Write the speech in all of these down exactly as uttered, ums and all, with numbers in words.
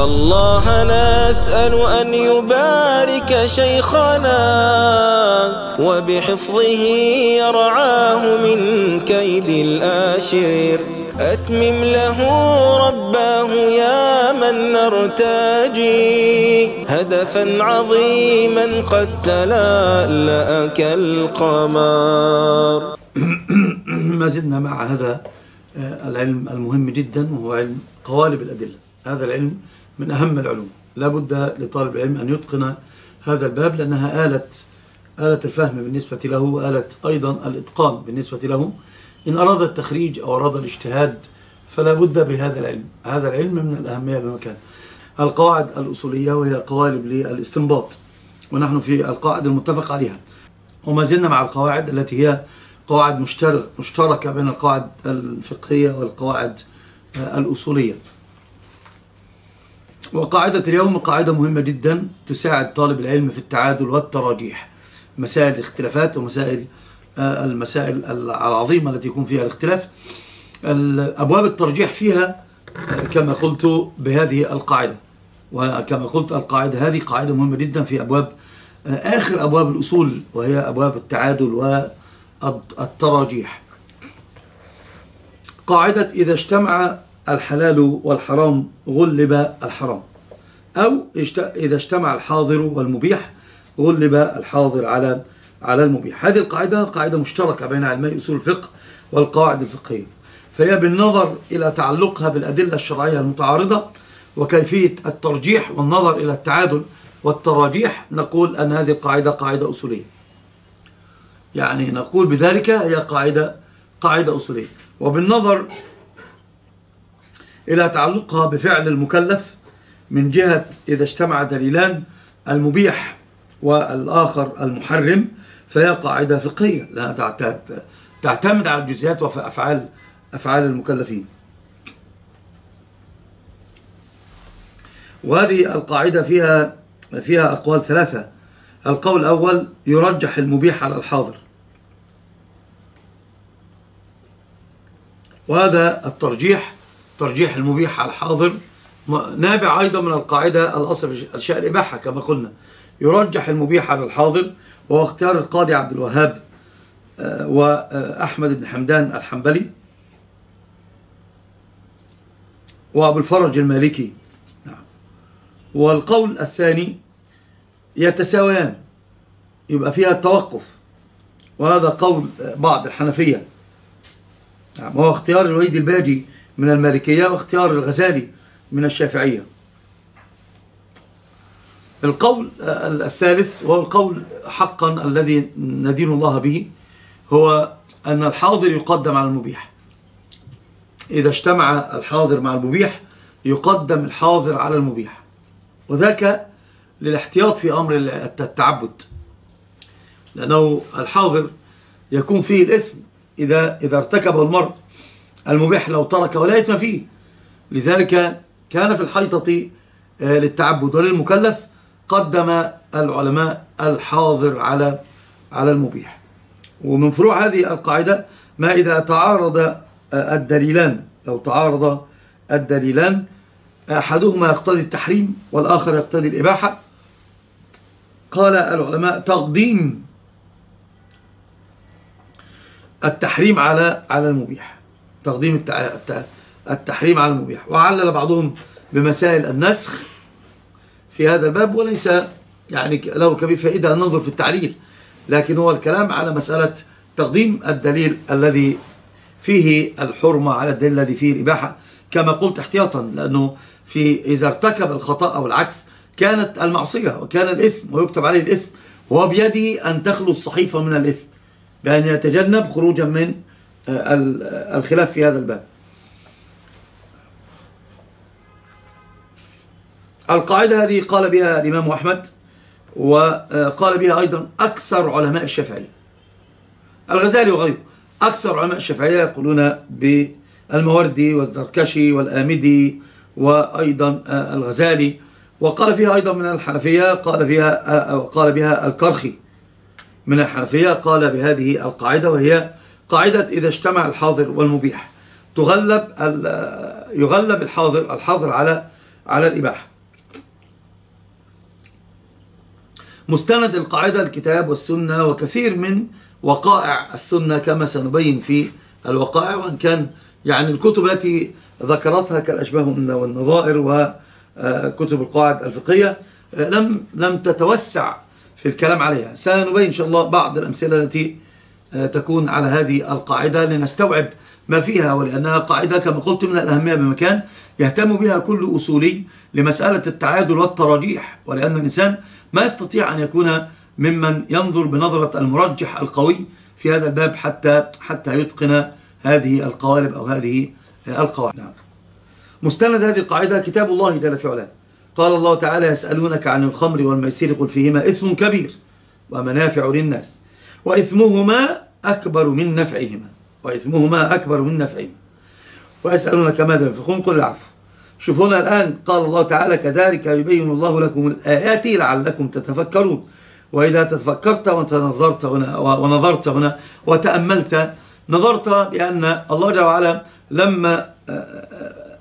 فالله نسأل أن يبارك شيخنا وبحفظه يرعاه من كيد الآشر. أتمم له رباه يا من نرتجي هدفا عظيما قد تلألأ كالقمر. ما زلنا مع هذا العلم المهم جدا وهو علم قوالب الأدلة. هذا العلم من أهم العلوم، لا بد لطالب العلم أن يتقن هذا الباب لأنها آلة آلة الفهم بالنسبة له وآلة أيضا الإتقان بالنسبة له. إن أراد التخريج أو أراد الاجتهاد فلا بد بهذا العلم. هذا العلم من الأهمية بمكان. القواعد الأصولية وهي قوالب للاستنباط، ونحن في القاعدة المتفق عليها، وما زلنا مع القواعد التي هي قواعد مشتركة بين القواعد الفقهية والقواعد الأصولية. وقاعدة اليوم قاعدة مهمة جدا تساعد طالب العلم في التعادل والتراجيح، مسائل الاختلافات ومسائل المسائل العظيمة التي يكون فيها الاختلاف. أبواب الترجيح فيها كما قلت بهذه القاعدة، وكما قلت القاعدة هذه قاعدة مهمة جدا في أبواب آخر أبواب الأصول وهي أبواب التعادل والتراجيح. قاعدة إذا اجتمع الحلال والحرام غلب الحرام، أو إذا اجتمع الحاضر والمبيح غلب الحاضر على على المبيح. هذه القاعدة قاعدة مشتركة بين علماء أصول الفقه والقواعد الفقهية، فهي بالنظر إلى تعلقها بالأدلة الشرعية المتعارضة وكيفية الترجيح والنظر إلى التعادل والتراجيح نقول أن هذه القاعدة قاعدة أصولية. يعني نقول بذلك هي قاعدة قاعدة أصولية، وبالنظر إلى تعلقها بفعل المكلف من جهة إذا اجتمع دليلان المبيح والآخر المحرم فهي قاعدة فقهية لأنها تعتمد على الجزئيات وأفعال أفعال المكلفين. وهذه القاعدة فيها فيها أقوال ثلاثة. القول الأول يرجح المبيح على الحاضر، وهذا الترجيح ترجيح المبيح على الحاضر نابع أيضا من القاعدة الأصل في أشياء الإباحة كما قلنا، يرجح المبيح على الحاضر، وهو اختيار القاضي عبد الوهاب وأحمد بن حمدان الحنبلي وأبو الفرج المالكي. والقول الثاني يتساويان يبقى فيها التوقف، وهذا قول بعض الحنفية، وهو اختيار الوليد الباجي من المالكية واختيار الغزالي من الشافعية. القول الثالث وهو القول حقا الذي ندين الله به هو أن الحاضر يقدم على المبيح. إذا اجتمع الحاضر مع المبيح يقدم الحاضر على المبيح، وذاك للاحتياط في أمر التعبد، لأنه الحاضر يكون فيه الإثم إذا إذا ارتكبه المرء، المبيح لو ترك ولا إثم فيه. لذلك كان في الحيطة للتعبد، وللمكلف قدم العلماء الحاضر على على المبيح. ومن فروع هذه القاعدة ما إذا تعارض الدليلان، لو تعارض الدليلان أحدهما يقتضي التحريم والآخر يقتضي الإباحة قال العلماء تقديم التحريم على على المبيح، تقديم التحريم على المبيح. وعلل بعضهم بمسائل النسخ في هذا الباب، وليس يعني له كبير فائدة أن ننظر في التعليل، لكن هو الكلام على مسألة تقديم الدليل الذي فيه الحرمة على الدليل الذي فيه الإباحة كما قلت احتياطا، لأنه في إذا ارتكب الخطأ أو العكس كانت المعصية وكان الإثم ويكتب عليه الإثم، وهو بيده أن تخلو الصحيفة من الإثم بأن يتجنب خروجا من الخلاف في هذا الباب. القاعدة هذه قال بها الإمام أحمد، وقال بها أيضا أكثر علماء الشافعية، الغزالي وغيره. أكثر علماء الشافعية يقولون بالموردي والزركشي والآمدي وأيضا الغزالي. وقال فيها أيضا من الحنفية، قال فيها وقال بها الكرخي من الحنفية، قال بهذه القاعدة وهي قاعدة إذا اجتمع الحاضر والمبيح تغلب يغلب الحاضر الحاضر على على الإباحة. مستند القاعدة الكتاب والسنة وكثير من وقائع السنة كما سنبين في الوقائع، وأن كان يعني الكتب التي ذكرتها كالأشباه والنظائر وكتب القواعد الفقهية لم لم تتوسع في الكلام عليها. سنبين إن شاء الله بعض الأمثلة التي تكون على هذه القاعدة لنستوعب ما فيها، ولأنها قاعدة كما قلت من الأهمية بمكان يهتم بها كل أصولي لمسألة التعادل والترجيح، ولأن الإنسان ما يستطيع أن يكون ممن ينظر بنظرة المرجح القوي في هذا الباب حتى حتى يتقن هذه القوالب أو هذه القواعد. نعم. مستند هذه القاعدة كتاب الله جل في علاه، قال الله تعالى: يسألونك عن الخمر والميسير قل فيهما إثم كبير ومنافع للناس وإثمهما أكبر من نفعهما وإثمهما أكبر من نفعهما ويسألونك ماذا ينفقون قل العفو. شوفونا الآن، قال الله تعالى: كذلك يبين الله لكم الآيات لعلكم تتفكرون. وإذا تتفكرت ونظرت هنا ونظرت هنا وتأملت، نظرت بأن الله جل وعلا لما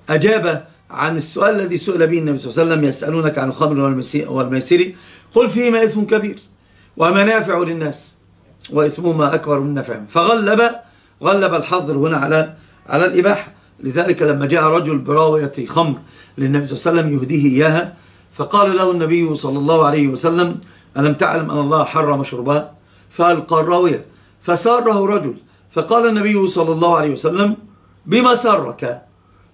أجاب عن السؤال الذي سئل به النبي صلى الله عليه وسلم: يسألونك عن الخمر والميسر قل فيهما إثم كبير ومنافع للناس وإثمهما أكبر من نفعهم، فغلب غلب الحظر هنا على على الإباحة. لذلك لما جاء رجل براوية خمر للنبي صلى الله عليه وسلم يهديه إياها، فقال له النبي صلى الله عليه وسلم: ألم تعلم أن الله حرم شربها؟ فألقى الراوية فساره رجل، فقال النبي صلى الله عليه وسلم: بما سرك؟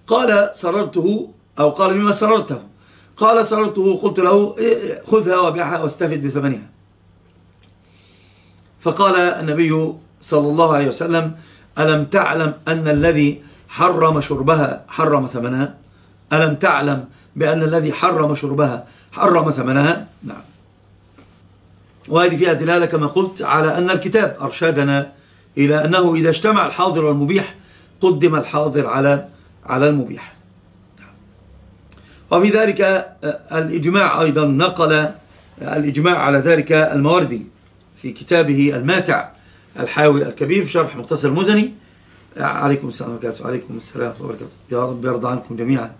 قال: سررته أو قال: بما سررته؟ قال: سررته قلت له: خذها وبيعها واستفد بثمنها. فقال النبي صلى الله عليه وسلم: ألم تعلم أن الذي حرم شربها حرم ثمنها؟ ألم تعلم بأن الذي حرم شربها حرم ثمنها؟ نعم. وهذه فيها دلالة كما قلت على أن الكتاب أرشدنا إلى أنه إذا اجتمع الحاضر والمبيح قدم الحاضر على على المبيح. وفي ذلك الإجماع أيضا، نقل الإجماع على ذلك الموردي في كتابه الماتع الحاوي الكبير في شرح مختصر المزني. عليكم السلام وبركاته. عليكم السلام وبركاته، يا رب يرضى عنكم جميعا.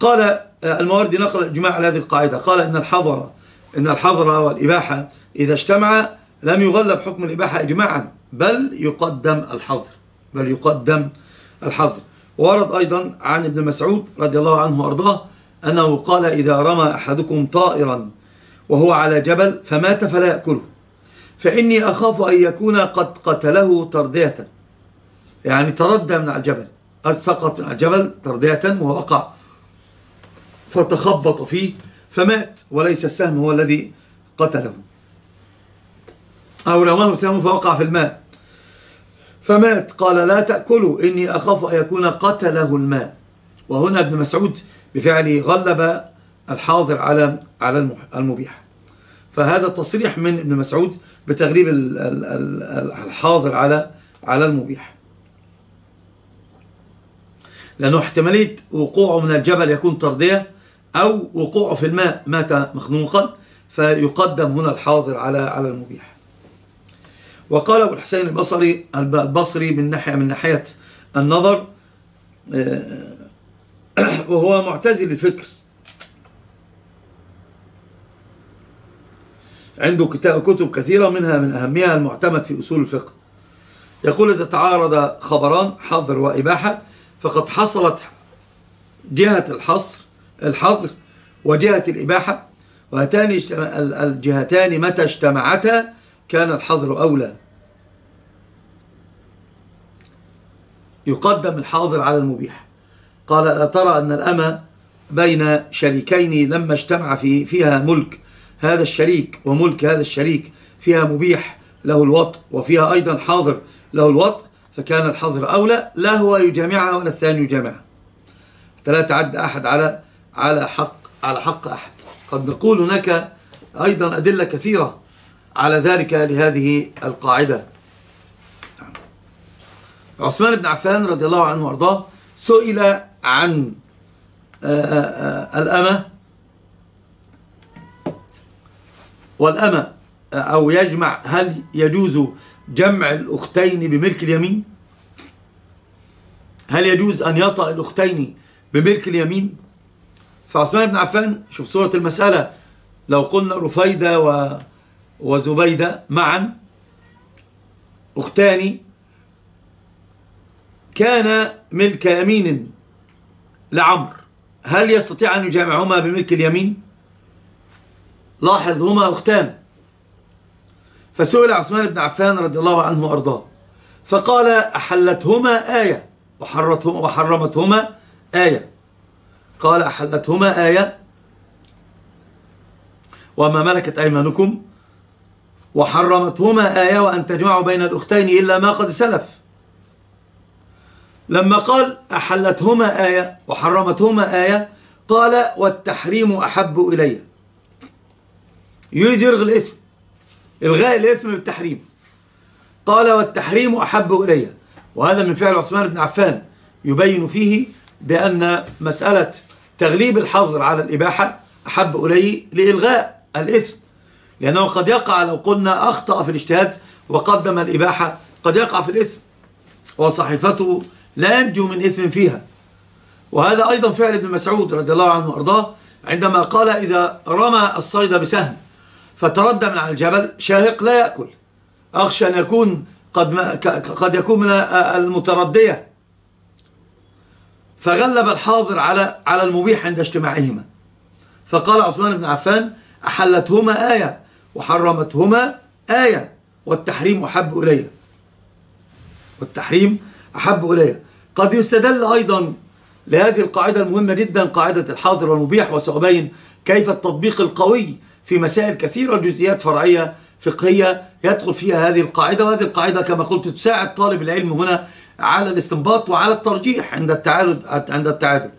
قال الموردي، نقل الإجماع على هذه القاعدة، قال: إن الحظر إن الحظر والإباحة إذا اجتمع لم يغلب حكم الإباحة إجماعا، بل يقدم الحظر بل يقدم الحظر. ورد أيضا عن ابن مسعود رضي الله عنه وأرضاه أنه قال: إذا رمى أحدكم طائرا وهو على جبل فمات فلا يأكله، فإني أخاف أن يكون قد قتله تردية، يعني تردى من على الجبل، سقط من على الجبل تردية ووقع فتخبط فيه فمات، وليس السهم هو الذي قتله، أو رماه سهم فوقع في الماء فمات. قال: لا تأكلوا إني أخاف أن يكون قتله الماء. وهنا ابن مسعود بفعله غلب الحاضر على على المبيح، فهذا التصريح من ابن مسعود بتغليب الحاضر على على المبيح، لأنه احتمالية وقوعه من الجبل يكون تردية أو وقوعه في الماء مات مخنوقا، فيقدم هنا الحاضر على على المبيح. وقال أبو الحسين البصري البصري من ناحية من ناحية النظر، وهو معتزل الفكر، عنده كتب كثيرة منها من أهمها المعتمد في أصول الفقه، يقول: إذا تعارض خبران حظر وإباحة فقد حصلت جهة الحصر الحظر وجهة الإباحة، وهاتان الجهتان متى اجتمعتا كان الحظر أولى، يقدم الحاضر على المبيح. قال: ألا ترى أن الأمة بين شريكين لما اجتمع في فيها ملك هذا الشريك وملك هذا الشريك، فيها مبيح له الوطء وفيها أيضا حاضر له الوطء، فكان الحظر أولى، لا هو يجامعها ولا الثاني يجامعها، لا تعد أحد على على حق على حق أحد. قد نقول هناك أيضا أدلة كثيرة على ذلك لهذه القاعدة. عثمان بن عفان رضي الله عنه وأرضاه سئل عن الأمة، والأمة أو يجمع، هل يجوز جمع الأختين بملك اليمين؟ هل يجوز أن يطأ الأختين بملك اليمين؟ فعثمان بن عفان، شوف صورة المسألة، لو قلنا رفيدة و... وزبيدة معا أختان كان ملك يمين لعمر، هل يستطيع أن يجامعهما بملك اليمين؟ لاحظ هما أختان. فسئل عثمان بن عفان رضي الله عنه وأرضاه فقال أحلتهما آية وحرمتهما آية. قال أحلتهما آية وما ملكت أيمانكم وحرمتهما آية وأن تجمعوا بين الأختين إلا ما قد سلف. لما قال أحلتهما آية وحرمتهما آية قال والتحريم أحب إلي، يريد يلغي الإثم، إلغاء الإثم بالتحريم. قال والتحريم أحب إلي، وهذا من فعل عثمان بن عفان يبين فيه بأن مسألة تغليب الحظر على الإباحة أحب إليه لإلغاء الإثم، لأنه قد يقع لو قلنا أخطأ في الاجتهاد وقدم الإباحة قد يقع في الإثم، وصحيفته لا ينجو من إثم فيها. وهذا أيضا فعل ابن مسعود رضي الله عنه وأرضاه عندما قال إذا رمى الصيد بسهم فتردى من على الجبل شاهق لا يأكل، أخشى أن يكون قد, قد يكون من المتردية، فغلب الحاضر على على المبيح عند اجتماعهما. فقال عثمان بن عفان أحلتهما آية وحرمتهما آية والتحريم أحب إلي، والتحريم أحب إلي. قد يستدل أيضا لهذه القاعدة المهمة جدا، قاعدة الحاضر والمبيح، وسأبين كيف التطبيق القوي في مسائل كثيرة، جزئيات فرعية فقهية يدخل فيها هذه القاعدة، وهذه القاعدة كما قلت تساعد طالب العلم هنا على الاستنباط وعلى الترجيح عند التعادل. عند التعادل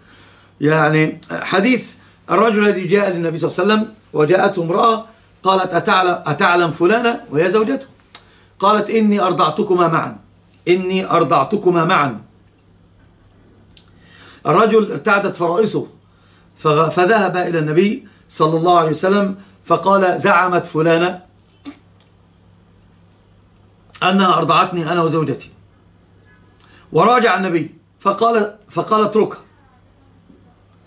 يعني حديث الرجل الذي جاء للنبي صلى الله عليه وسلم وجاءته امرأة قالت أتعلم, أتعلم فلانة، وهي زوجته، قالت إني أرضعتكما معا، إني أرضعتكما معا. الرجل ارتعدت فرائصه فذهب إلى النبي صلى الله عليه وسلم فقال زعمت فلانة أنها أرضعتني أنا وزوجتي، وراجع النبي فقال فقال اتركها،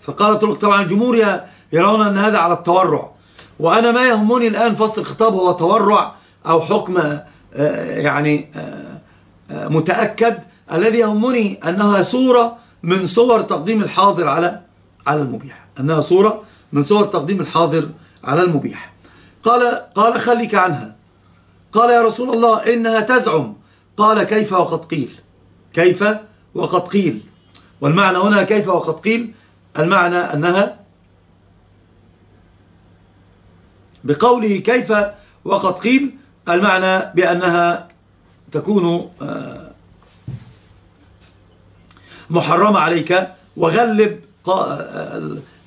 فقال اترك. طبعا الجمهور يرون أن هذا على التورع، وأنا ما يهمني الآن فصل الخطاب هو تورع أو حكم يعني متأكد، الذي يهمني أنها صورة من صور تقديم الحاضر على على المبيح، أنها صورة من صور تقديم الحاضر على المبيح. قال قال خليك عنها. قال يا رسول الله إنها تزعم. قال كيف وقد قيل، كيف وقد قيل. والمعنى هنا كيف وقد قيل، المعنى أنها بقوله كيف وقد قيل المعنى بأنها تكون محرمة عليك، وغلب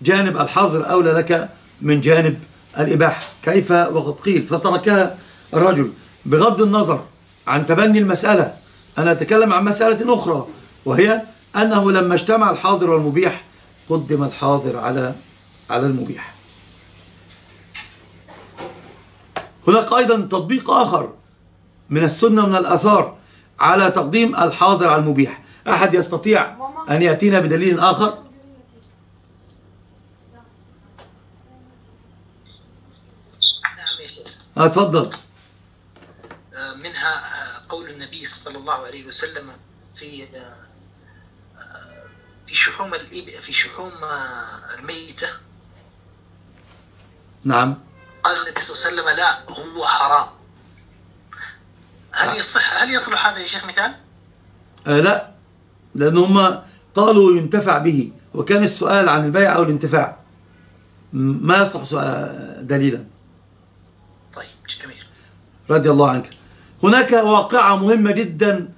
جانب الحظر أولى لك من جانب الإباحة. كيف وقد قيل فتركها الرجل بغض النظر عن تبني المسألة. أنا أتكلم عن مسألة أخرى، وهي أنه لما اجتمع الحاضر والمبيح قدم الحاضر على على المبيح. هناك أيضا تطبيق آخر من السنة ومن الآثار على تقديم الحاضر على المبيح. أحد يستطيع أن يأتينا بدليل آخر؟ اتفضل. منها قول النبي صلى الله عليه وسلم في في شحوم في شحوم الميتة. نعم. قال النبي صلى الله عليه وسلم لا هو حرام. هل يصح هل يصلح هذا يا شيخ مثال؟ آه لا، لأن هم قالوا ينتفع به، وكان السؤال عن البيع أو الانتفاع، ما يصلح دليلا. رضي الله عنك. هناك واقعة مهمة جدا النبي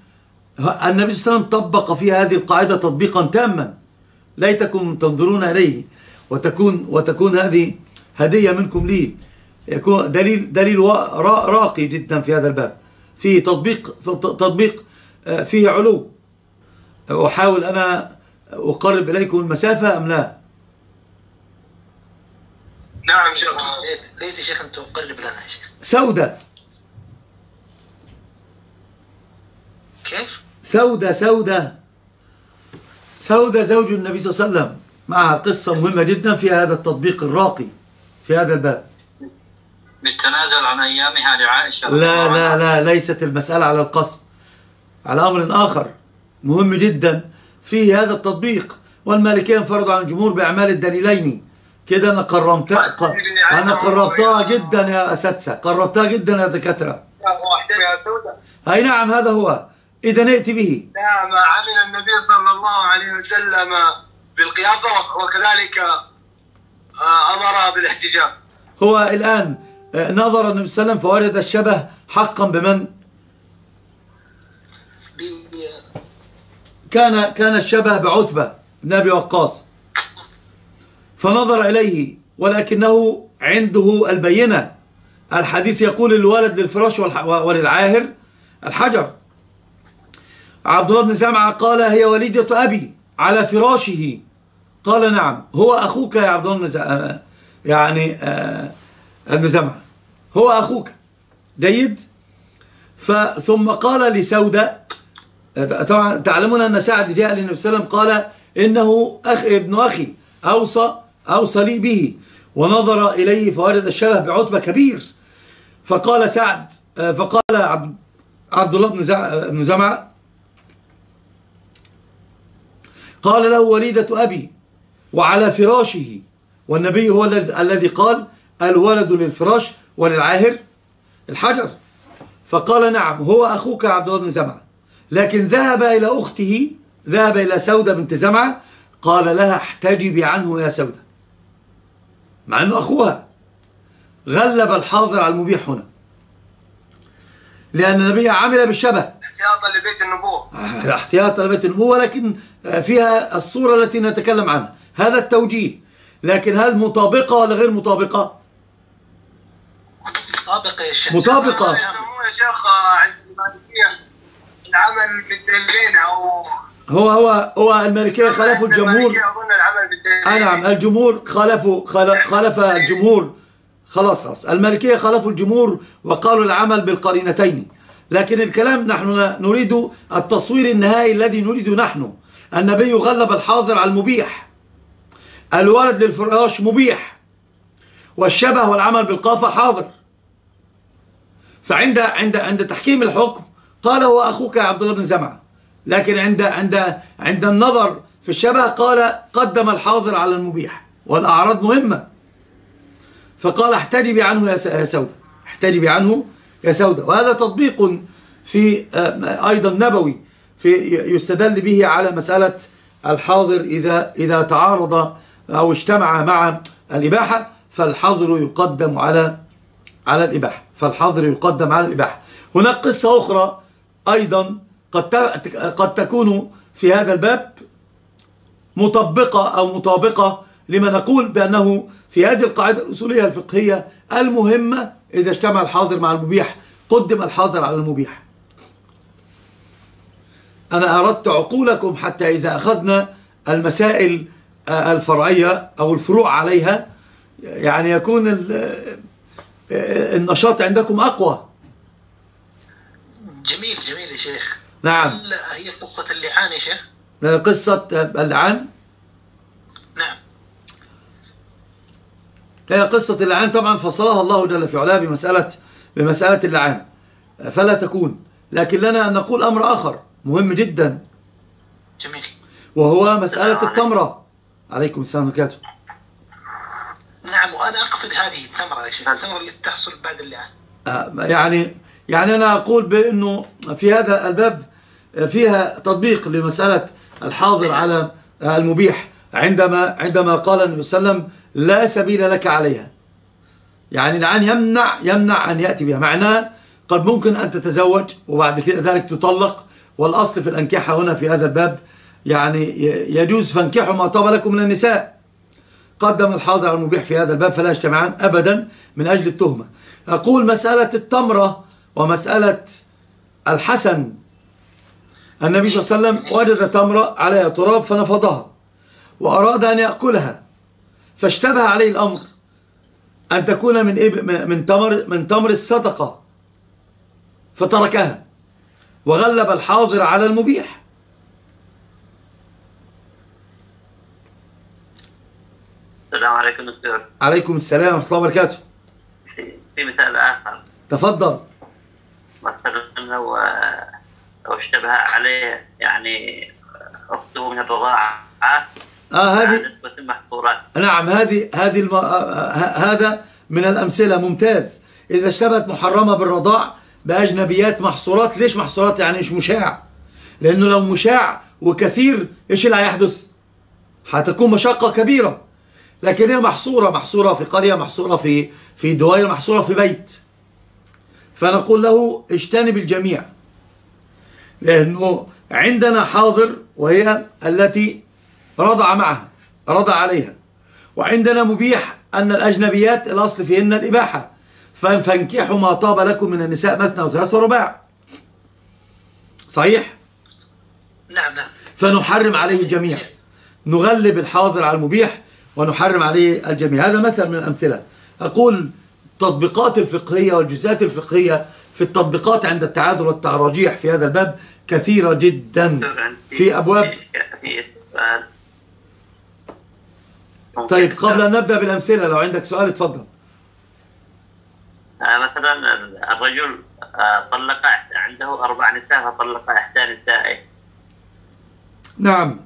صلى الله عليه وسلم طبق فيها هذه القاعدة تطبيقا تاما، ليتكم تنظرون إليه، وتكون وتكون هذه هدية منكم لي، يكون دليل دليل راقي جدا في هذا الباب، فيه تطبيق تطبيق فيه علو. أحاول أنا أقرب إليكم المسافة أم لا؟ نعم شيخ، ليت شيخ أنت تقرب لنا يا شيخ. سودة كيف؟ سودة سودة سودة زوج النبي صلى الله عليه وسلم معها قصة مهمة جدا في هذا التطبيق الراقي في هذا الباب. بالتنازل عن أيامها لعائشة. لا لا لا، ليست المسألة على القصب، على أمر آخر مهم جدا في هذا التطبيق. والمالكية انفردوا عن الجمهور بأعمال الدليلين. كده أنا قربتها أنا قربتها جدا يا أساتذة، قربتها جدا يا دكاترة. أي نعم، هذا هو. إذا نأتي به. نعم، عمل النبي صلى الله عليه وسلم بالقيافة وكذلك أمر بالاحتجاب. هو الآن نظر النبي صلى الله عليه وسلم فوجد الشبه حقا بمن؟ كان كان الشبه بعتبة بن أبي وقاص، فنظر إليه ولكنه عنده البينة. الحديث يقول الولد للفراش وللعاهر الحجر. عبد الله بن زمعة قال هي وليدة أبي على فراشه، قال نعم. هو أخوك يا عبد الله بن زمعة، يعني آه ابن زمعة هو أخوك. جيد. فثم قال لسودة، طبعا تعلمون أن سعد جاء للنبي صلى الله عليه وسلم قال إنه أخ ابن أخي أوصى أوصى لي به، ونظر إليه فوجد الشبه بعتبة كبير. فقال سعد فقال عبد الله بن زمعة، قال له وليدة أبي وعلى فراشه، والنبي هو الذي قال الولد للفراش وللعاهر الحجر. فقال نعم هو أخوك عبد الله بن زمعة. لكن ذهب إلى أخته، ذهب إلى سودة بنت زمعة، قال لها احتجبي عنه يا سودة، مع أنه أخوها. غلب الحاضر على المبيح هنا، لأن النبي عمل بالشبه احتياطا لبيت النبوة، احتياطا لبيت النبوة، ولكن فيها الصورة التي نتكلم عنها. هذا التوجيه، لكن هل مطابقة ولا غير مطابقة؟ مطابقة يا شيخ. مطابقة يا شيخ. عند المالكية العمل بالدليلين أو هو هو هو المالكية خالفوا الجمهور. نعم، الجمهور خالفوا خالف الجمهور. خلاص خلاص، المالكية خالفوا الجمهور وقالوا العمل بالقرينتين. لكن الكلام نحن نريد التصوير النهائي الذي نريده نحن. النبي غلب الحاضر على المبيح. الولد للفراش مبيح، والشبه والعمل بالقافة حاضر. فعند عند عند تحكيم الحكم قال هو أخوك يا عبد الله بن زمعة، لكن عند عند عند النظر في الشبه قال قدم الحاضر على المبيح، والأعراض مهمة. فقال احتجبي عنه يا سودة، احتجبي عنه يا سودة. وهذا تطبيق في أيضا نبوي في يستدل به على مسألة الحاضر إذا إذا تعارض أو اجتمع مع الإباحة فالحظر يقدم على على الإباحة، فالحظر يقدم على الإباحة. هناك قصة أخرى أيضا قد قد تكون في هذا الباب مطبقة أو مطابقة لما نقول بأنه في هذه القاعدة الأصولية الفقهية المهمة، إذا اجتمع الحاضر مع المبيح قدم الحاضر على المبيح. أنا أردت عقولكم حتى إذا أخذنا المسائل الفرعية أو الفروع عليها يعني يكون النشاط عندكم أقوى. جميل جميل يا شيخ. نعم. هي قصة اللعان يا شيخ؟ قصة اللعان؟ نعم. هي قصة اللعان طبعا فصلها الله جل في علاه بمسألة بمسألة اللعان فلا تكون، لكن لنا أن نقول أمر آخر مهم جدا. جميل. وهو مسألة التمرة. عليكم السلام ورحمة الله. نعم، وأنا أقصد هذه التمرة يا شيخ، التمرة اللي تحصل بعد اللعان. يعني يعني أنا أقول بأنه في هذا الباب فيها تطبيق لمسألة الحاضر على المبيح عندما عندما قال النبي صلى الله عليه وسلم لا سبيل لك عليها. يعني الآن يمنع يمنع أن يأتي بها، معناها قد ممكن أن تتزوج وبعد ذلك تطلق، والأصل في الأنكحة هنا في هذا الباب يعني يجوز فانكحوا ما طاب لكم من النساء. قدم الحاضر على المبيح في هذا الباب فلا يجتمعان أبدا من أجل التهمة. أقول مسألة التمرة ومسألة الحسن، النبي صلى الله عليه وسلم وجد تمرة عليها تراب فنفضها وأراد أن يأكلها، فاشتبه عليه الأمر أن تكون من من تمر من تمر الصدقة فتركها وغلب الحاضر على المبيح. السلام عليكم دكتور. عليكم السلام ورحمة الله وبركاته. في, في مثال آخر. تفضل. مثلا لو لو اشتبه عليه يعني أخته من الرضاعة. آه هذه. نعم هذه هذه الم... هذا من الأمثلة ممتاز. إذا اشتبهت محرمة بالرضاع بأجنبيات محصورات، ليش محصورات؟ يعني مش مشاع. لأنه لو مشاع وكثير إيش اللي هيحدث؟ هتكون مشقة كبيرة. لكن هي محصورة، محصورة في قرية، محصورة في في دوائر، محصورة في بيت. فنقول له اجتنب الجميع. لأنه عندنا حاضر وهي التي رضع معها، رضع عليها. وعندنا مبيح أن الأجنبيات الأصل فيهن الإباحة. فانكحوا ما طاب لكم من النساء مثنى وثلاث ورباع. صحيح؟ نعم نعم. فنحرم عليه الجميع. نغلب الحاضر على المبيح ونحرم عليه الجميع. هذا مثل من الأمثلة. أقول التطبيقات الفقهية والجزئيات الفقهية في التطبيقات عند التعادل والتراجيح في هذا الباب كثيرة جدا في أبواب. طيب قبل أن نبدأ بالأمثلة لو عندك سؤال اتفضل. مثلا الرجل طلق عنده أربع نساء فطلق إحدى نسائه. نعم.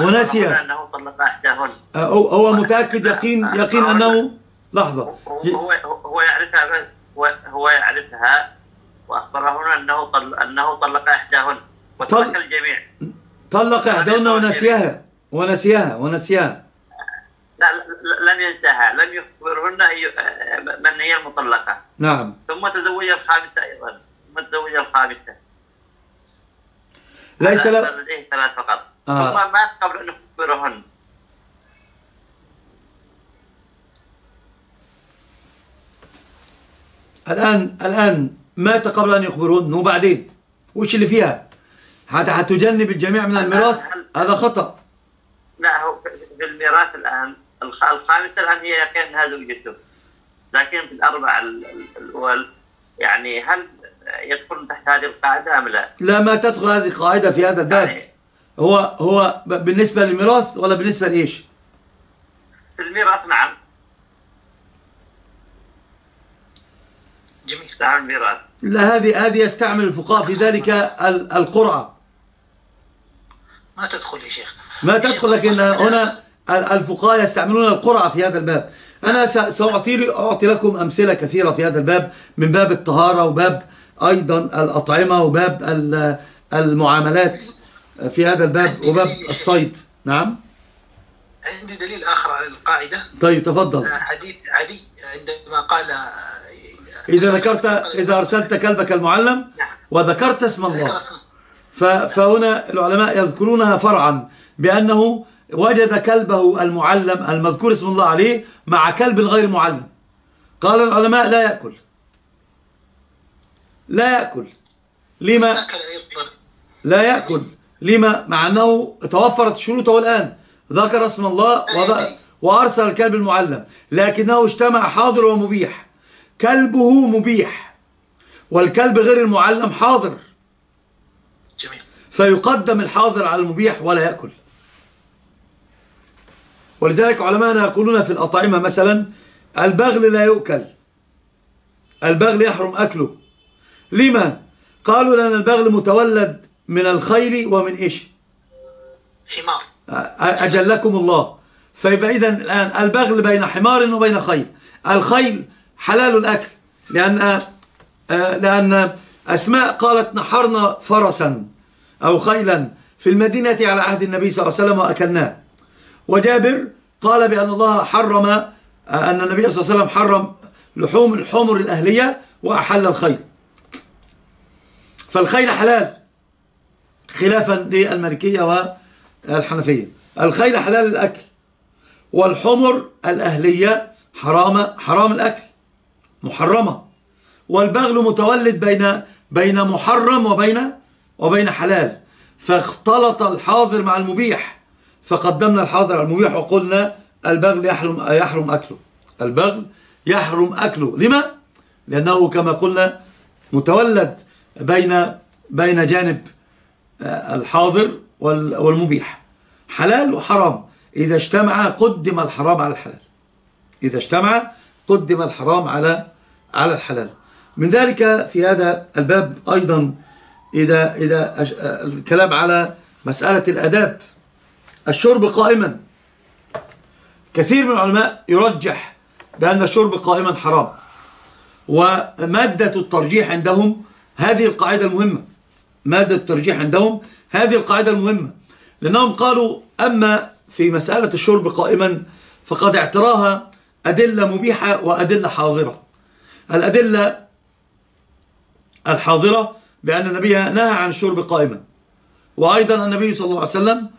ونسي أنه طلق إحداهن. هو متأكد يقين يقين أنه لحظة. هو هو يعرفها هو يعرفها وأخبرهن أنه طل أنه طلق إحداهن وطلق الجميع. طلق إحداهن ونسيها ونسيها ونسيها. لم ينساها، لم يخبرهن من هي المطلقة. نعم. ثم تزوج الخامسة أيضا، ثم تزوج الخامسة. ليس لديه ثلاث فقط. آه. ثم مات قبل أن يخبرهن. الآن الآن مات قبل أن يخبرهن وبعدين وش اللي فيها؟ هتجنب الجميع من الميراث؟ هذا خطأ. لا هو في الميراث الآن الخامسة الآن هي يقينها زوجته، لكن في الأربع الأول يعني هل يدخل تحت هذه القاعدة أم لا؟ لا ما تدخل هذه القاعدة في هذا الباب. يعني هو هو بالنسبة للميراث ولا بالنسبة لإيش؟ في الميراث نعم. جميع تعامل الميراث. لا هذه هذه يستعمل الفقهاء في ذلك القرعة. ما تدخل يا شيخ. ما تدخل لكن هنا الفقهاء يستعملون القرعة في هذا الباب. أنا سأعطي أعطي لكم أمثلة كثيرة في هذا الباب من باب الطهارة وباب أيضا الأطعمة وباب المعاملات في هذا الباب وباب الصيد. نعم. عندي دليل آخر على القاعدة. طيب تفضل. حديث عدي عندما قال إذا ذكرت إذا أرسلت كلبك المعلم وذكرت اسم الله. فهنا العلماء يذكرونها فرعا بأنه وجد كلبه المعلم المذكور اسم الله عليه مع كلب غير معلم. قال العلماء لا يأكل. لا يأكل. لما؟ لا يأكل. لما؟ مع أنه توفرت شروطه الآن. ذكر اسم الله وأرسل الكلب المعلم، لكنه اجتمع حاضر ومبيح. كلبه مبيح والكلب غير المعلم حاضر. جميل. فيقدم الحاضر على المبيح ولا يأكل. ولذلك علماءنا يقولون في الأطعمة مثلا البغل لا يؤكل. البغل يحرم أكله. لما؟ قالوا لأن البغل متولد من الخيل ومن إيش؟ حمار. أجلكم الله. فيبقى إذا الآن البغل بين حمار وبين خيل. الخيل حلال الأكل لأن لأن أسماء قالت نحرنا فرسا أو خيلا في المدينة على عهد النبي صلى الله عليه وسلم وأكلناه. وجابر قال بأن الله حرم أن النبي صلى الله عليه وسلم حرم لحوم الحمر الأهلية وأحل الخيل. فالخيل حلال خلافا للمالكية والحنفية. الخيل حلال الأكل والحمر الأهلية حرام حرام الأكل محرمة. والبغل متولد بين بين محرم وبين وبين حلال. فاختلط الحاضر مع المبيح فقدمنا الحاضر على المبيح وقلنا البغل يحرم يحرم أكله. البغل يحرم أكله. لما؟ لأنه كما قلنا متولد بين بين جانب الحاضر والمبيح. حلال وحرام، إذا اجتمع قدم الحرام على الحلال، إذا اجتمع قدم الحرام على على الحلال. من ذلك في هذا الباب أيضا إذا إذا الكلام على مسألة الآداب، الشرب قائما. كثير من العلماء يرجح بأن الشرب قائما حرام، ومادة الترجيح عندهم هذه القاعدة المهمة، مادة الترجيح عندهم هذه القاعدة المهمة، لأنهم قالوا أما في مسألة الشرب قائما فقد اعتراها أدلة مبيحة وأدلة حاضرة. الأدلة الحاضرة بأن النبي نهى عن الشرب قائما، وأيضا النبي صلى الله عليه وسلم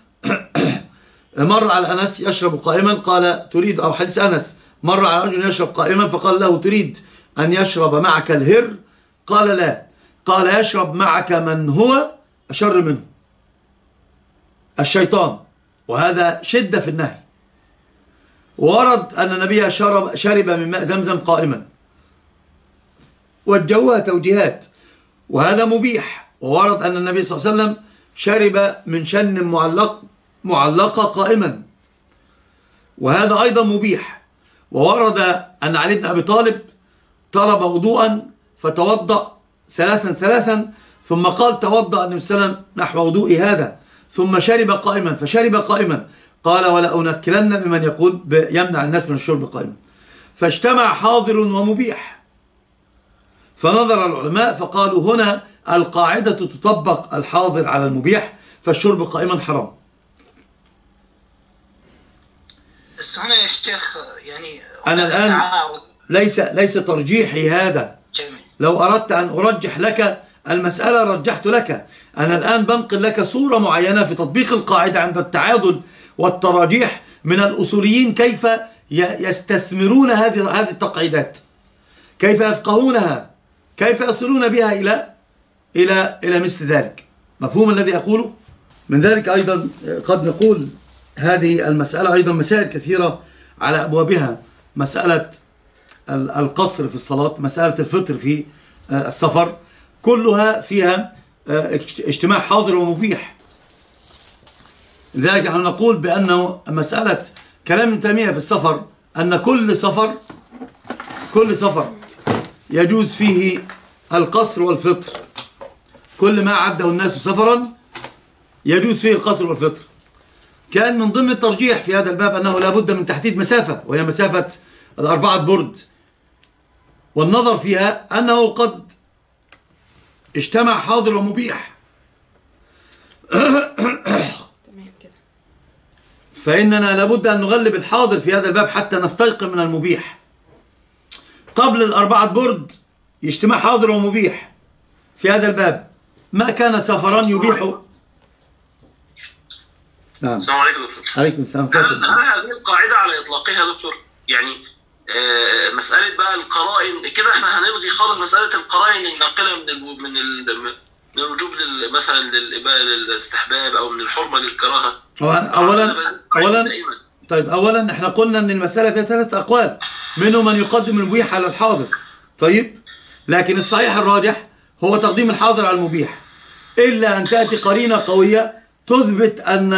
مر على أنس يشرب قائما قال تريد، أو حديث أنس مر على رجل يشرب قائما فقال له تريد أن يشرب معك الهر؟ قال لا، قال يشرب معك من هو أشر منه، الشيطان، وهذا شدة في النهي. ورد أن النبي شرب, شرب من ماء زمزم قائما، وجهوها توجيهات وهذا مبيح. وورد أن النبي صلى الله عليه وسلم شرب من شن معلق معلقة قائما، وهذا أيضا مبيح. وورد أن علي بن أبي طالب طلب وضوءا فتوضأ ثلاثا ثلاثا ثم قال توضأ النبي صلى الله عليه وسلم نحو وضوئي هذا، ثم شرب قائما فشرب قائما، قال ولا أنكلن بمن يقول يمنع الناس من الشرب قائما. فاجتمع حاضر ومبيح، فنظر العلماء فقالوا هنا القاعدة تطبق، الحاضر على المبيح، فالشرب قائما حرام. بس هنا يا شيخ يعني أنا الآن ليس ليس ترجيحي هذا، لو أردت أن أرجح لك المسألة رجحت لك، أنا الآن بنقل لك صورة معينة في تطبيق القاعدة عند التعادل والتراجيح من الأصوليين، كيف يستثمرون هذه هذه التقعيدات، كيف يفقهونها، كيف يصلون بها إلى إلى إلى مثل ذلك. مفهوم الذي أقوله؟ من ذلك أيضا قد نقول هذه المسألة أيضا مسائل كثيرة على أبوابها، مسألة القصر في الصلاة، مسألة الفطر في السفر، كلها فيها اجتماع حاضر ومبيح. لذلك نحن نقول بأنه مسألة كلام ابن تيمية في السفر أن كل سفر كل سفر يجوز فيه القصر والفطر، كل ما عده الناس سفرا يجوز فيه القصر والفطر. كان من ضمن الترجيح في هذا الباب أنه لا بد من تحديد مسافة، وهي مسافة الأربعة برد، والنظر فيها أنه قد اجتمع حاضر ومبيح. فإننا لابد أن نغلب الحاضر في هذا الباب حتى نستيقن من المبيح. قبل الأربعة برد اجتماع حاضر ومبيح في هذا الباب، ما كان سفرا يبيح. نعم. السلام عليكم دكتور. عليكم السلام. هذه القاعدة على إطلاقها دكتور، يعني آه مسألة بقى القرائن كده، احنا هنلغي خالص مسألة القرائن الناقلة من ال من ال من الوجوب مثلا للاستحباب أو من الحرمة للكراهة. أولا أولا طيب أولا احنا قلنا إن المسألة فيها ثلاث أقوال، منهم من يقدم المبيح على الحاضر. طيب لكن الصحيح الراجح هو تقديم الحاضر على المبيح، إلا أن تأتي قرينة قوية تثبت أن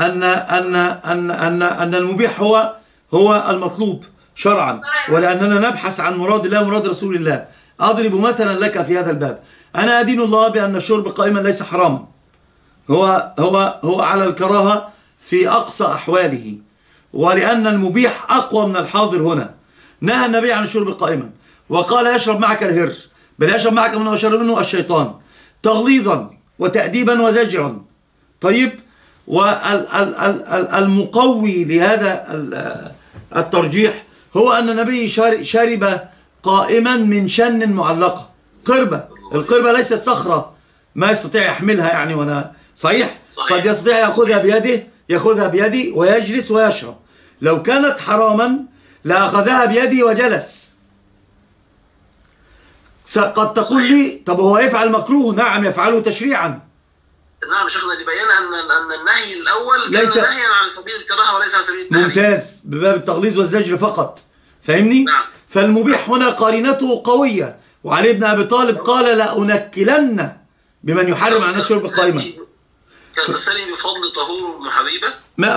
أن أن أن أن أن المبيح هو هو المطلوب شرعا، ولأننا نبحث عن مراد الله ومراد رسول الله. أضرب مثلا لك في هذا الباب، أنا أدين الله بأن الشرب قائما ليس حراما، هو هو هو على الكراهة في أقصى أحواله، ولأن المبيح أقوى من الحاضر. هنا نهى النبي عن الشرب قائما وقال يشرب معك الهر، بل يشرب معك من يشرب منه الشيطان، تغليظا وتأديبا وزجرا. طيب والمقوي لهذا الترجيح هو أن النبي شرب قائما من شن معلقة، قربة، القربة ليست صخرة ما يستطيع يحملها يعني، وأنا صحيح قد يستطيع يأخذها بيده يأخذها بيدي ويجلس ويشرب. لو كانت حراما لأخذها بيدي وجلس. قد تقول لي طب هو يفعل مكروه؟ نعم يفعله تشريعا. نعم شيخنا، اللي بيان ان ان النهي الاول كان نهيا على سبيل الكراهه وليس على سبيل التحريم. ممتاز، بباب التغليظ والزجر فقط، فاهمني؟ نعم. فالمبيح هنا قرينته قويه، وعلي بن ابي طالب قال لا انكلن بمن يحرم على الناس شرب قائما. كالتسلي بفضل طهور حبيبه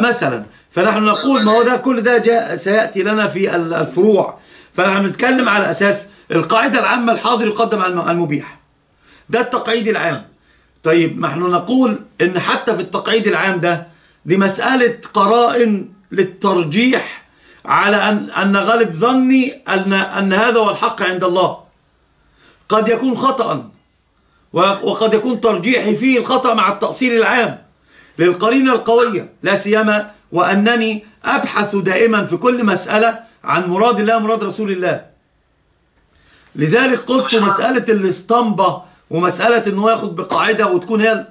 مثلا. فنحن نقول ما هو ده كل ده جاء سيأتي لنا في الفروع. فنحن بنتكلم على أساس القاعدة العامة، الحاضر يقدم على المبيح، ده التقعيد العام. طيب نحن نقول إن حتى في التقعيد العام ده دي مسألة قرائن للترجيح على أن أن غالب ظني أن أن هذا هو الحق عند الله. قد يكون خطأ وقد يكون ترجيحي فيه الخطأ مع التأصيل العام للقرينة القوية، لا سيما وأنني أبحث دائما في كل مسألة عن مراد الله ومراد رسول الله. لذلك قلت مسألة الاسطمبة ومسألة أنه ياخد بقاعدة وتكون هي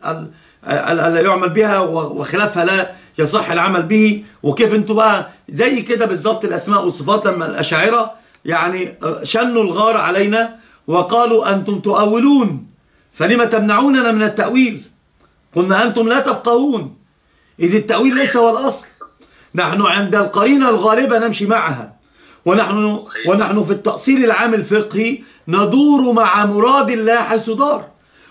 اللي يعمل بها وخلافها لا يصح العمل به، وكيف انتوا بقى زي كده بالظبط الأسماء والصفات لما الأشاعرة يعني شنوا الغار علينا وقالوا أنتم تؤولون فلما تمنعوننا من التأويل، قلنا أنتم لا تفقهون إذ التأويل ليس هو الأصل. نحن عند القرينة الغالبة نمشي معها، ونحن ونحن في التأصيل العام الفقهي ندور مع مراد الله حيث دار،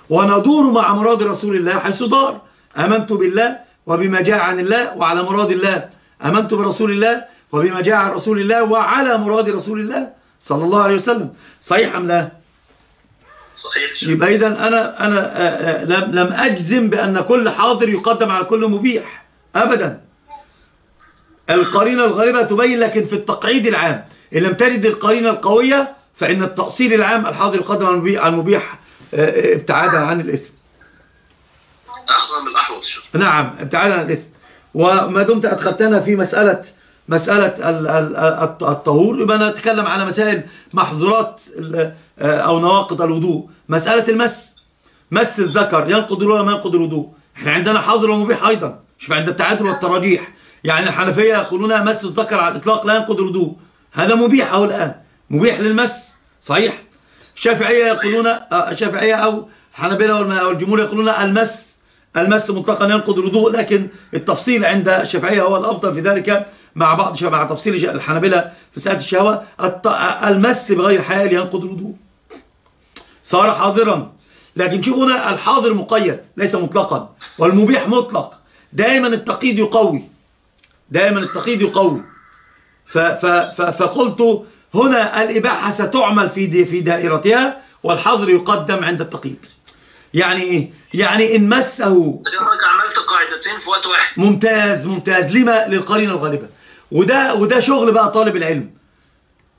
وندور مع مراد رسول الله حيث دار. آمنت بالله وبما جاء عن الله وعلى مراد الله، آمنت برسول الله وبما جاء عن رسول الله وعلى مراد رسول الله صلى الله عليه وسلم. صحيح أم لا؟ صحيح. يبقى إذن أنا أنا لم أجزم بأن كل حاضر يقدم على كل مبيح أبدا. القرينة الغالبة تبين، لكن في التقعيد العام إن لم ترد القرينة القوية فإن التأصيل العام الحاضر يقدم على المبيح ابتعادا عن الإثم. أخذ من الأحوط. نعم، ابتعادا عن الإثم. وما دمت أدخلتنا في مسألة مسألة الطهور، يبقى أنا أتكلم على مسائل محظورات أو نواقض الوضوء. مسألة المس، مس الذكر ينقض الوضوء ولا ما ينقض الوضوء؟ إحنا عندنا حظر ومبيح أيضا. شوف عند التعادل والتراجيح، يعني الحنفية يقولون مس الذكر على الإطلاق لا ينقض الوضوء، هذا مبيح أهو الآن، مبيح للمس، صحيح؟ الشافعية يقولون، الشافعية أو الحنابلة والجمهور يقولون المس المس مطلقا ينقض الوضوء، لكن التفصيل عند الشافعية هو الأفضل في ذلك مع بعض مع تفصيل الحنابلة في ساعة الشهوة. المس بغير حائل ينقض الوضوء، صار حاضرا. لكن شوفوا هنا الحاضر مقيد ليس مطلقا، والمبيح مطلق. دائما التقييد يقوي، دائما التقييد يقوي. فقلت هنا الإباحة ستعمل في في دائرتها، والحظر يقدم عند التقييد. يعني إيه؟ يعني إن مسه. حضرتك عملت قاعدتين في وقت واحد. ممتاز ممتاز، لما للقرينة الغالبة، وده وده شغل بقى طالب العلم.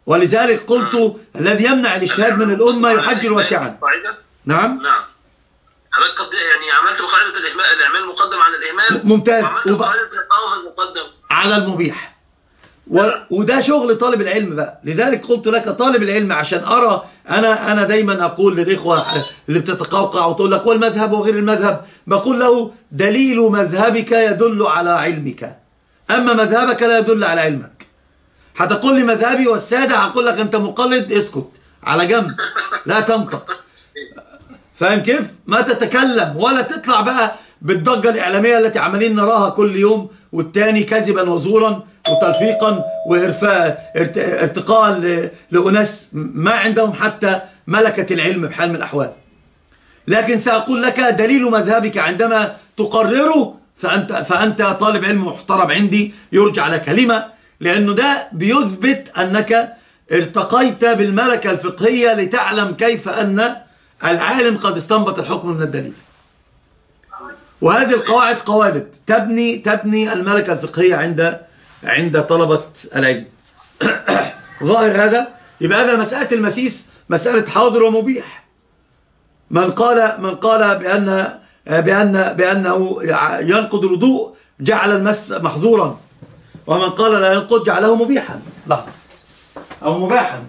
ولذلك قلت الذي يمنع الاجتهاد من الأمة يحجر واسعا. نعم. نعم. حضرتك يعني عملت قاعدة الإهمال، الإعمال مقدم على الإهمال. ممتاز. وعملت قاعدة الطهور المقدم على المبيح. و... وده شغل طالب العلم بقى. لذلك قلت لك طالب العلم عشان أرى. أنا أنا دايما أقول للإخوة اللي بتتقوقع وتقول لك والمذهب وغير المذهب، بقول له دليل مذهبك يدل على علمك، أما مذهبك لا يدل على علمك. هتقول لي مذهبي والسادة، هقول لك أنت مقلد، اسكت على جنب، لا تنطق. فاهم كيف؟ ما تتكلم ولا تطلع بقى بالضجة الإعلامية التي عمالين نراها كل يوم والتاني، كذبا وزورا وتلفيقا وارفاء ارتقاء لأناس ما عندهم حتى ملكة العلم بحال من الأحوال. لكن سأقول لك دليل مذهبك عندما تقرره فأنت فأنت طالب علم محترم عندي، يرجع على كلمة، لأنه ده بيثبت أنك ارتقيت بالملكة الفقهية لتعلم كيف أن العالم قد استنبط الحكم من الدليل. وهذه القواعد قوالب تبني تبني الملكة الفقهية عند عند طلبة العلم. ظاهر هذا؟ يبقى هذا مسألة المسيس مسألة حاضر ومبيح. من قال من قال بأن بأن بأنه ينقض الوضوء جعل المس محظورا، ومن قال لا ينقض جعله مبيحا، لحظة، أو مباحا.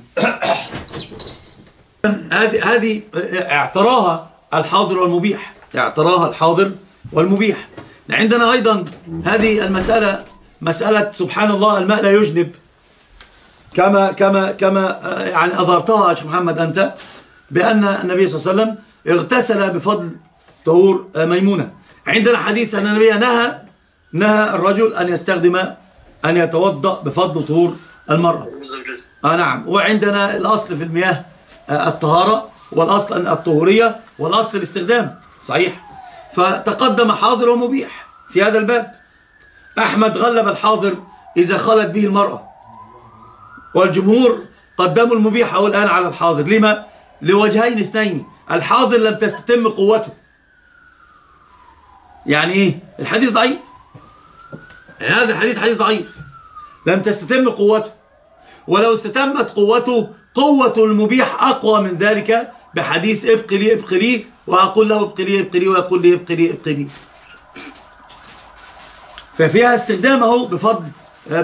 هذه هذه اعتراها الحاضر والمبيح، اعتراها الحاضر والمبيح. عندنا أيضا هذه المسألة مسألة سبحان الله الماء لا يجنب، كما كما كما يعني أظهرتها يا شيخ محمد أنت، بأن النبي صلى الله عليه وسلم اغتسل بفضل طهور ميمونة. عندنا حديث أن النبي نهى نهى الرجل أن يستخدم أن يتوضأ بفضل طهور المرأة. آه نعم. وعندنا الأصل في المياه الطهارة، والأصل الطهورية، والأصل الاستخدام، صحيح. فتقدم حاضر ومبيح في هذا الباب. أحمد غلب الحاضر إذا خلت به المرأة، والجمهور قدموا المبيح أو الآن على الحاضر. لما؟ لوجهين اثنين: الحاضر لم تستتم قوته، يعني إيه؟ الحديث ضعيف، يعني هذا الحديث حديث ضعيف، لم تستتم قوته، ولو استتمت قوته قوة المبيح أقوى من ذلك بحديث ابق لي ابق لي، وأقول له ابق لي ابق لي، ويقول لي ابق لي ابق لي. ففيها استخدامه بفضل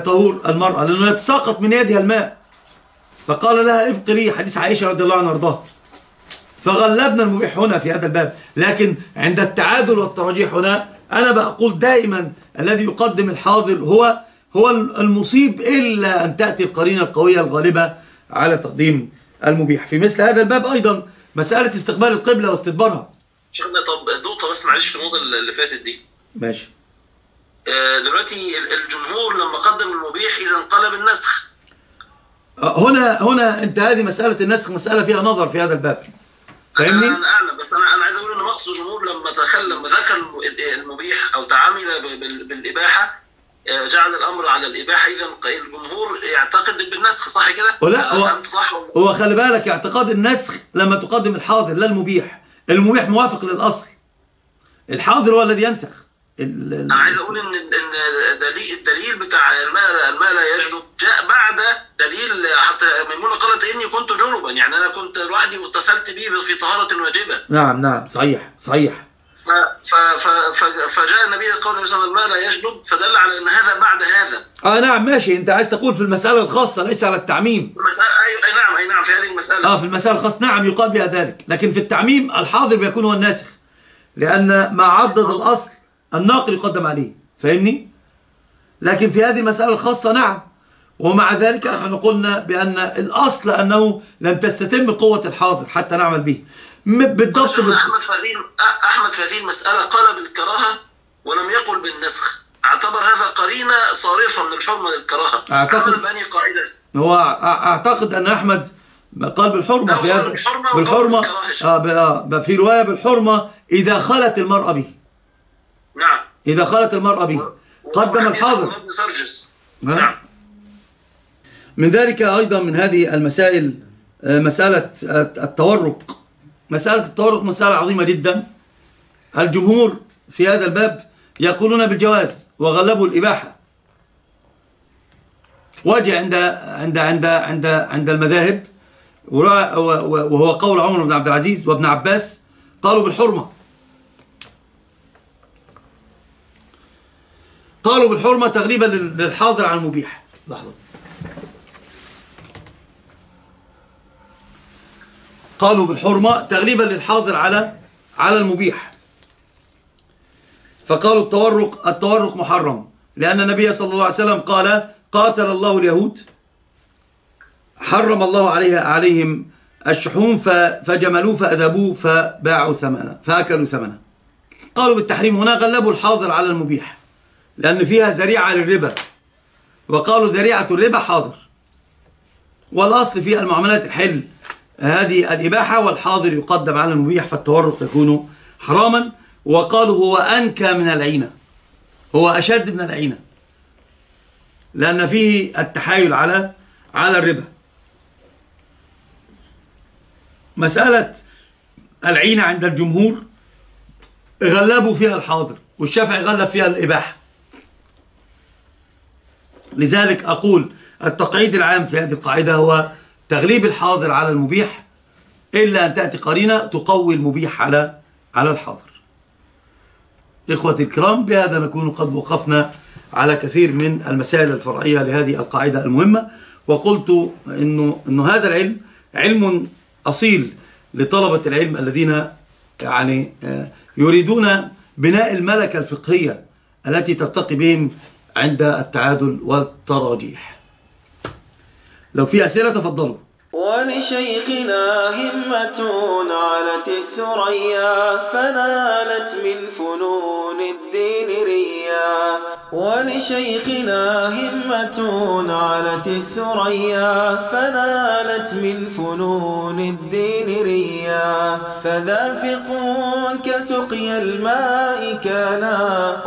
طهور المرأة، لأنه يتساقط من يدها الماء، فقال لها ابق لي، حديث عائشة رضي الله عنها وارضاها. فغلبنا المبيح هنا في هذا الباب، لكن عند التعادل والترجيح هنا أنا بقول دائما الذي يقدم الحاضر هو هو المصيب، إلا أن تأتي القرينة القوية الغالبة على تقديم المبيح. في مثل هذا الباب أيضا مسألة استقبال القبلة واستدبارها. شيخنا طب نقطة بس معلش في النقطة اللي فاتت دي. ماشي. دلوقتي الجمهور لما قدم المبيح إذا انقلب النسخ. هنا هنا أنت هذه مسألة النسخ مسألة فيها نظر في هذا الباب. فاهمني؟ أنا أعلم، بس أنا أنا عايز أقول إن مقصد الجمهور لما تخلى لما ذكر المبيح أو تعامل بالإباحة جعل الامر على الاباحه، اذا الجمهور يعتقد بالنسخ، صح كده؟ ولا هو, هو خلي بالك اعتقاد النسخ لما تقدم الحاضر لا المبيح، المبيح موافق للاصل، الحاضر هو الذي ينسخ. انا عايز اقول ان الدليل, الدليل بتاع الماء الماء لا يجلب جاء بعد دليل، حتى ميمونه قالت اني كنت جنبا، يعني انا كنت لوحدي واتصلت بيه في طهاره واجبه. نعم نعم صحيح صحيح. ف ف ف فجاء النبي قال مثلا الماء لا يجلب، فدل على ان هذا بعد هذا. اه نعم ماشي، انت عايز تقول في المساله الخاصه ليس على التعميم. المساله اي نعم اي نعم في هذه المساله. اه في المساله الخاصه نعم يقال بها ذلك، لكن في التعميم الحاضر بيكون هو الناسخ، لان ما عضد الاصل الناقل يقدم عليه، فاهمني؟ لكن في هذه المساله الخاصه نعم، ومع ذلك نحن قلنا بان الاصل انه لم تستتم قوه الحاضر حتى نعمل به. بالضبط. احمد فهين احمد فهين مساله قال بالكراهه ولم يقل بالنسخ، اعتبر هذا قرينه صارفه من الحرمه للكراهه. اعتقد بني قاعده هو اعتقد ان احمد قال بالحرمه في هذا بالحرمه اه في روايه بالحرمه اذا خلت المراه به. نعم اذا خلت المراه به قدم الحاضر. نعم. من ذلك ايضا من هذه المسائل مساله التورق. مسألة التورق مسألة عظيمة جدا. الجمهور في هذا الباب يقولون بالجواز وغلبوا الإباحة. واجه عند عند عند عند عند المذاهب، وهو قول عمر بن عبد العزيز وابن عباس، قالوا بالحرمة. قالوا بالحرمة تغليبا للحاضر عن المبيح. لحظة. قالوا بالحرمة تغليبا للحاضر على على المبيح. فقالوا التورق التورق محرم، لأن النبي صلى الله عليه وسلم قال: قاتل الله اليهود، حرم الله عليها عليهم الشحوم فجملوه فأذبوه فباعوا ثمنه فأكلوا ثمنه. قالوا بالتحريم هنا غلبوا الحاضر على المبيح، لأن فيها ذريعة للربا، وقالوا ذريعة الربا حاضر، والأصل في المعاملات الحل هذه الإباحة، والحاضر يقدم على المبيح، فالتورق يكون حراما. وقالوا هو أنكى من العينة، هو أشد من العينة، لأن فيه التحايل على على الربا. مسألة العينة عند الجمهور غلبوا فيها الحاضر، والشافعي غلب فيها الإباحة. لذلك أقول التقعيد العام في هذه القاعدة هو تغليب الحاضر على المبيح، إلا أن تأتي قرينة تقوي المبيح على على الحاضر. إخوتي الكرام، بهذا نكون قد وقفنا على كثير من المسائل الفرعية لهذه القاعدة المهمة، وقلت إنه إنه هذا العلم علم أصيل لطلبة العلم الذين يعني يريدون بناء الملكة الفقهية التي ترتقي بهم عند التعادل والتراجيح. لو في أسئلة تفضلوا. ولشيخنا همة علت الثريا فنالت من فنون الدين ريا ولشيخنا همة علت الثريا فنالت من فنون الدين ريا فذافقون كسقي الماء كانا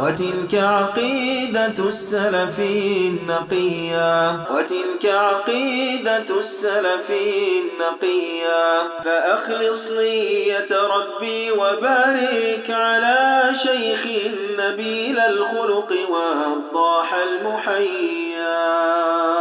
وتلك عقيدة السلف النقيا وتلك عقيدة السلف النقيا فأخلص نية ربي وبارك على شيخ نبيل الخلق والضاح المحيا.